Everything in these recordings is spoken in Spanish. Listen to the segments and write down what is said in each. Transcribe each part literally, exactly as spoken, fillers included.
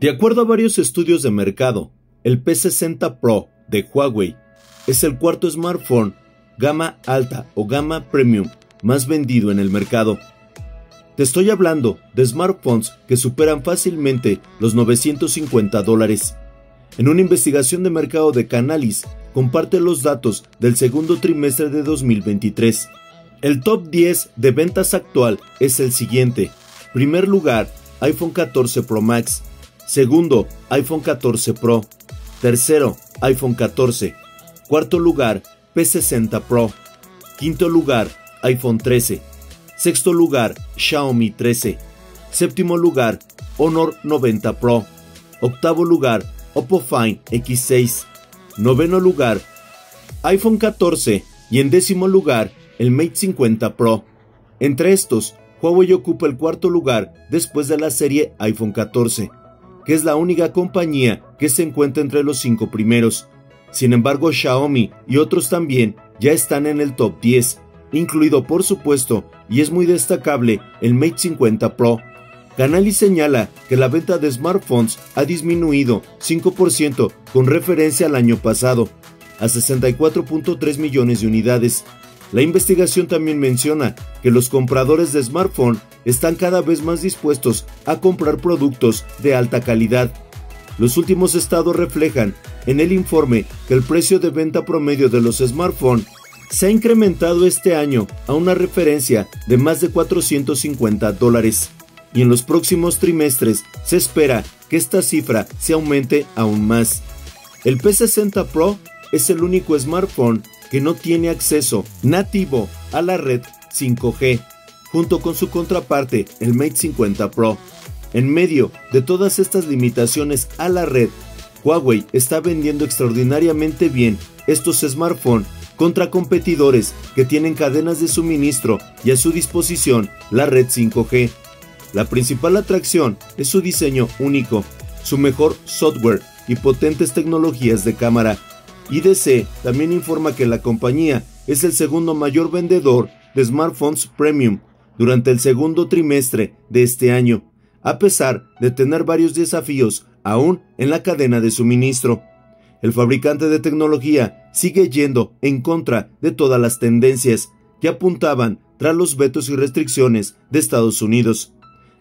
De acuerdo a varios estudios de mercado, el P sesenta Pro de Huawei es el cuarto smartphone gama alta o gama premium más vendido en el mercado. Te estoy hablando de smartphones que superan fácilmente los novecientos cincuenta dólares. En una investigación de mercado de Canalys, comparte los datos del segundo trimestre de dos mil veintitrés. El top diez de ventas actual es el siguiente. Primer lugar, iPhone catorce Pro Max. Segundo, iPhone catorce Pro. Tercero, iPhone catorce. Cuarto lugar, P sesenta Pro. Quinto lugar, iPhone trece. Sexto lugar, Xiaomi trece. Séptimo lugar, Honor noventa Pro. Octavo lugar, Oppo Find X seis. Noveno lugar, iPhone catorce. Y en décimo lugar, el Mate cincuenta Pro. Entre estos, Huawei ocupa el cuarto lugar después de la serie iPhone catorce, que es la única compañía que se encuentra entre los cinco primeros. Sin embargo, Xiaomi y otros también ya están en el top diez, incluido por supuesto, y es muy destacable, el Mate cincuenta Pro. Canalys señala que la venta de smartphones ha disminuido cinco por ciento con referencia al año pasado, a sesenta y cuatro punto tres millones de unidades. La investigación también menciona que los compradores de smartphone están cada vez más dispuestos a comprar productos de alta calidad. Los últimos estados reflejan en el informe que el precio de venta promedio de los smartphones se ha incrementado este año a una referencia de más de cuatrocientos cincuenta dólares. Y en los próximos trimestres se espera que esta cifra se aumente aún más. El P sesenta Pro es el único smartphone que no tiene acceso nativo a la red cinco G, junto con su contraparte, el Mate cincuenta Pro. En medio de todas estas limitaciones a la red, Huawei está vendiendo extraordinariamente bien estos smartphones contra competidores que tienen cadenas de suministro y a su disposición la red cinco G. La principal atracción es su diseño único, su mejor software y potentes tecnologías de cámara. I D C también informa que la compañía es el segundo mayor vendedor de smartphones premium durante el segundo trimestre de este año, a pesar de tener varios desafíos aún en la cadena de suministro. El fabricante de tecnología sigue yendo en contra de todas las tendencias que apuntaban tras los vetos y restricciones de Estados Unidos.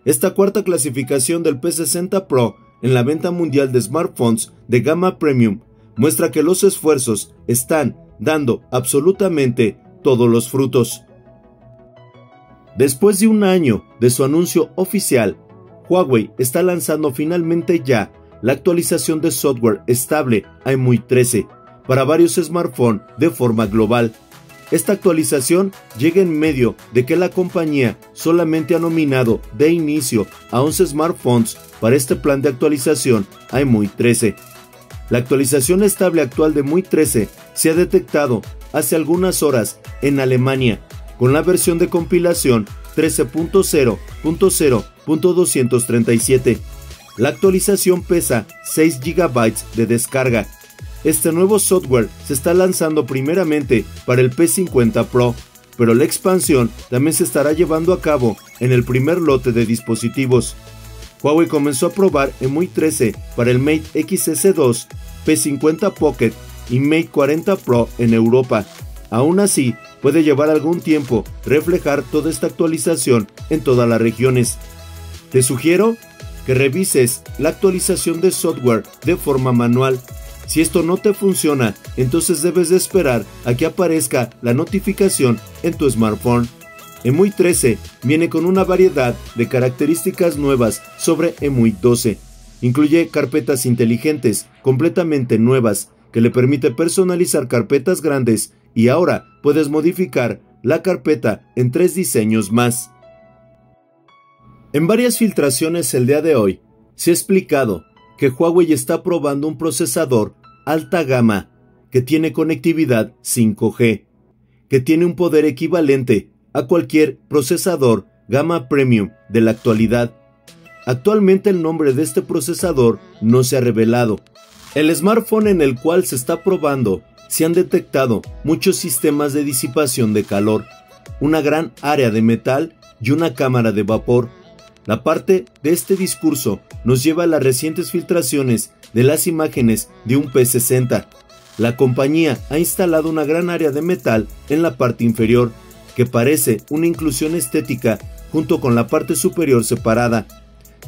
Esta cuarta clasificación del P sesenta Pro en la venta mundial de smartphones de gama premium muestra que los esfuerzos están dando absolutamente todos los frutos. Después de un año de su anuncio oficial, Huawei está lanzando finalmente ya la actualización de software estable a E M U I trece para varios smartphones de forma global. Esta actualización llega en medio de que la compañía solamente ha nominado de inicio a once smartphones para este plan de actualización a E M U I trece. La actualización estable actual de E M U I trece se ha detectado hace algunas horas en Alemania con la versión de compilación trece punto cero punto cero punto doscientos treinta y siete. La actualización pesa seis gigabytes de descarga. Este nuevo software se está lanzando primeramente para el P cincuenta Pro, pero la expansión también se estará llevando a cabo en el primer lote de dispositivos. Huawei comenzó a probar E M U I trece para el Mate X S dos, P cincuenta Pocket y Mate cuarenta Pro en Europa. Aún así, puede llevar algún tiempo reflejar toda esta actualización en todas las regiones. Te sugiero que revises la actualización de software de forma manual. Si esto no te funciona, entonces debes de esperar a que aparezca la notificación en tu smartphone. E M U I trece viene con una variedad de características nuevas sobre E M U I doce. Incluye carpetas inteligentes completamente nuevas que le permite personalizar carpetas grandes y ahora puedes modificar la carpeta en tres diseños más. En varias filtraciones el día de hoy se ha explicado que Huawei está probando un procesador alta gama que tiene conectividad cinco G, que tiene un poder equivalente a cualquier procesador gama premium de la actualidad. Actualmente el nombre de este procesador no se ha revelado. El smartphone en el cual se está probando se han detectado muchos sistemas de disipación de calor, una gran área de metal y una cámara de vapor. La parte de este discurso nos lleva a las recientes filtraciones de las imágenes de un P sesenta. La compañía ha instalado una gran área de metal en la parte inferior, que parece una inclusión estética junto con la parte superior separada.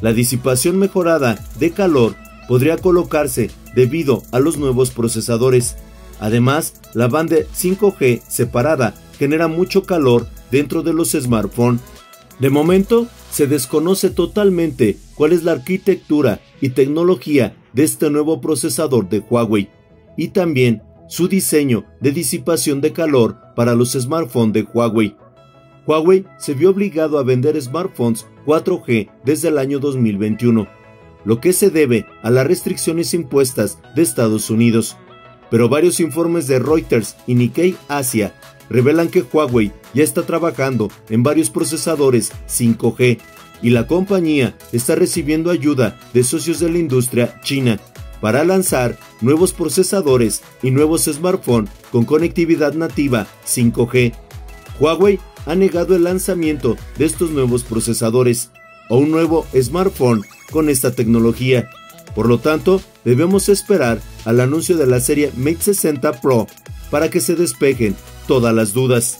La disipación mejorada de calor podría colocarse debido a los nuevos procesadores. Además, la banda cinco G separada genera mucho calor dentro de los smartphones. De momento, se desconoce totalmente cuál es la arquitectura y tecnología de este nuevo procesador de Huawei y también su diseño de disipación de calor para los smartphones de Huawei. Huawei se vio obligado a vender smartphones cuatro G desde el año dos mil veintiuno, lo que se debe a las restricciones impuestas de Estados Unidos. Pero varios informes de Reuters y Nikkei Asia revelan que Huawei ya está trabajando en varios procesadores cinco G y la compañía está recibiendo ayuda de socios de la industria china para lanzar nuevos procesadores y nuevos smartphones con conectividad nativa cinco G. Huawei ha negado el lanzamiento de estos nuevos procesadores o un nuevo smartphone con esta tecnología. Por lo tanto, debemos esperar al anuncio de la serie Mate sesenta Pro para que se despejen todas las dudas.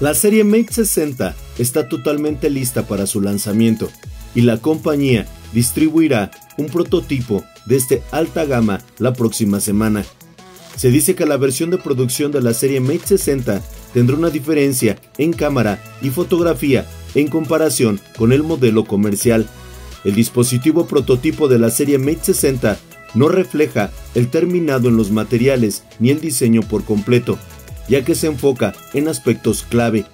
La serie Mate sesenta está totalmente lista para su lanzamiento y la compañía distribuirá un prototipo de este alta gama la próxima semana. Se dice que la versión de producción de la serie Mate sesenta tendrá una diferencia en cámara y fotografía en comparación con el modelo comercial. El dispositivo prototipo de la serie Mate sesenta no refleja el terminado en los materiales ni el diseño por completo, ya que se enfoca en aspectos clave.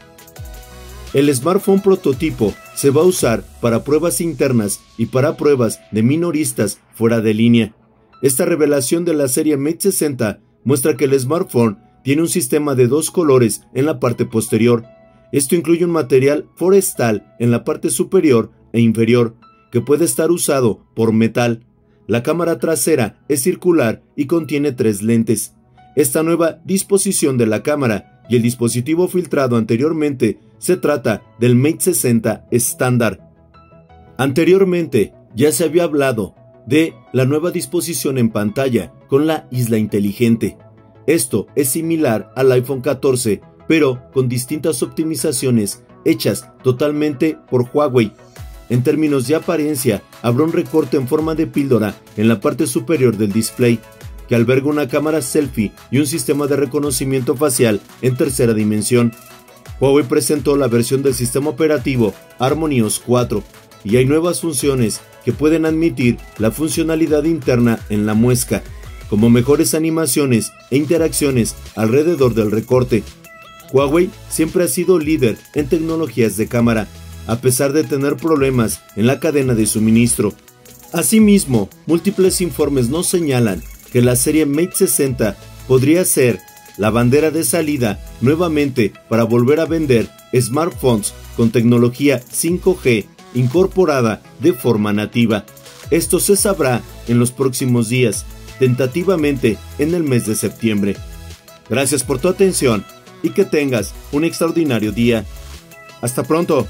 El smartphone prototipo se va a usar para pruebas internas y para pruebas de minoristas fuera de línea. Esta revelación de la serie Mate sesenta muestra que el smartphone tiene un sistema de dos colores en la parte posterior. Esto incluye un material forestal en la parte superior e inferior, que puede estar usado por metal. La cámara trasera es circular y contiene tres lentes. Esta nueva disposición de la cámara y el dispositivo filtrado anteriormente se trata del Mate sesenta estándar. Anteriormente ya se había hablado de la nueva disposición en pantalla con la isla inteligente. Esto es similar al iPhone catorce, pero con distintas optimizaciones hechas totalmente por Huawei. En términos de apariencia, habrá un recorte en forma de píldora en la parte superior del display, que alberga una cámara selfie y un sistema de reconocimiento facial en tercera dimensión. Huawei presentó la versión del sistema operativo HarmonyOS cuatro, y hay nuevas funciones que pueden admitir la funcionalidad interna en la muesca, como mejores animaciones e interacciones alrededor del recorte. Huawei siempre ha sido líder en tecnologías de cámara, a pesar de tener problemas en la cadena de suministro. Asimismo, múltiples informes nos señalan que la serie Mate sesenta podría ser la bandera de salida nuevamente para volver a vender smartphones con tecnología cinco G incorporada de forma nativa. Esto se sabrá en los próximos días, tentativamente en el mes de septiembre. Gracias por tu atención y que tengas un extraordinario día. Hasta pronto.